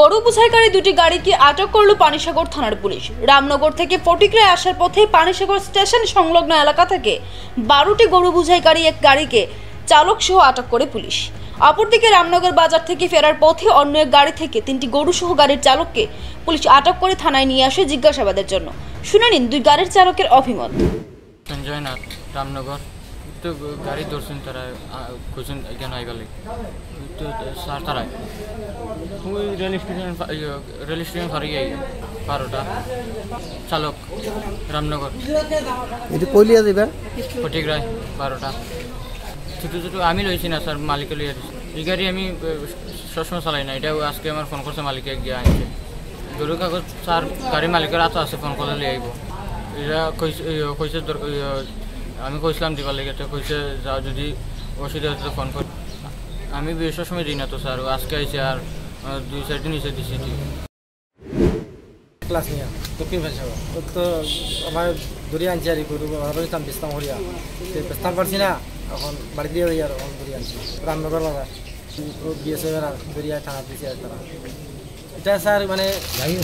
গরু বোঝাইকারী দুটি গাড়িকে আটক করলো পানিসাগর থানার পুলিশ। রামনগর থেকে ফটিকরায় আসার পথে পানিসাগর স্টেশন সংলগ্ন এলাকা থেকে ১২টি গরু বোঝাইকারী এক গাড়িকে চালক সহ আটক করে পুলিশ। অপরদিকে রামনগর বাজার থেকে ফেরার পথে অন্য এক গাড়ি থেকে ৩টি গরু সহ গাড়ির চালককে পুলিশ আটক করে থানায় নিয়ে আসে জিজ্ঞাসাবাদের জন্য। শুনে নিন দুই গাড়ির চালকের অভিমত। সঞ্জয়নাথ রামনগর तो गाड़ी दर्शन तरह कुछ ज्ञान आई गल तो सार तरह हूँ रेल स्टेशन फर गई बारोटा चालक रामनगर फटिकराय बारोटा छोटो छोटो आमी लैसी ना सर मालिके लिया गाड़ी आमी ससम चालाई ना ये आज के हमारे फोन कर मालिके गया गरु कागज सार गाड़ी मालिकर आता आसे फोन कर लिया कैसे আমি কইছিলাম দিবার লাগে তো কইছে যাও যদি অসুবিধা হয় তো ফোন কর। আমি বিশেষ সময় দিই না তো স্যার আজকে আইছে আর দুই চার দিন হইছে দিছি ক্লাস নিয়া তো কি ভাষা তো আমার দুরিয়ান জারি করব আর বলতাম বিস্তাম হরিয়া তে বিস্তাম পারছিনা এখন বাড়ি দিয়ে হই আর দুরিয়ান রামনগর লাগা বিএসএ এর দুরিয়া থানা দিছি আর তারা এটা স্যার মানে গাড়ি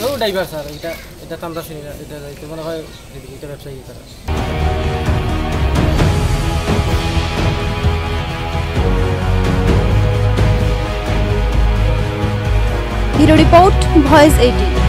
তো ড্রাইভার স্যার এটা এটা তো আমরা শুনি না এটা যাইতে মনে হয় এটা ব্যবসায়ী তারা। Bureau report, voice 18।